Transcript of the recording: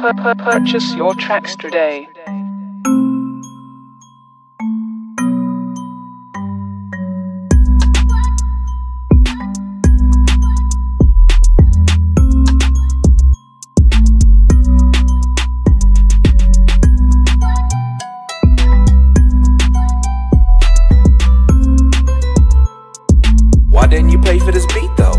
Purchase your tracks today. Why didn't you pay for this beat though?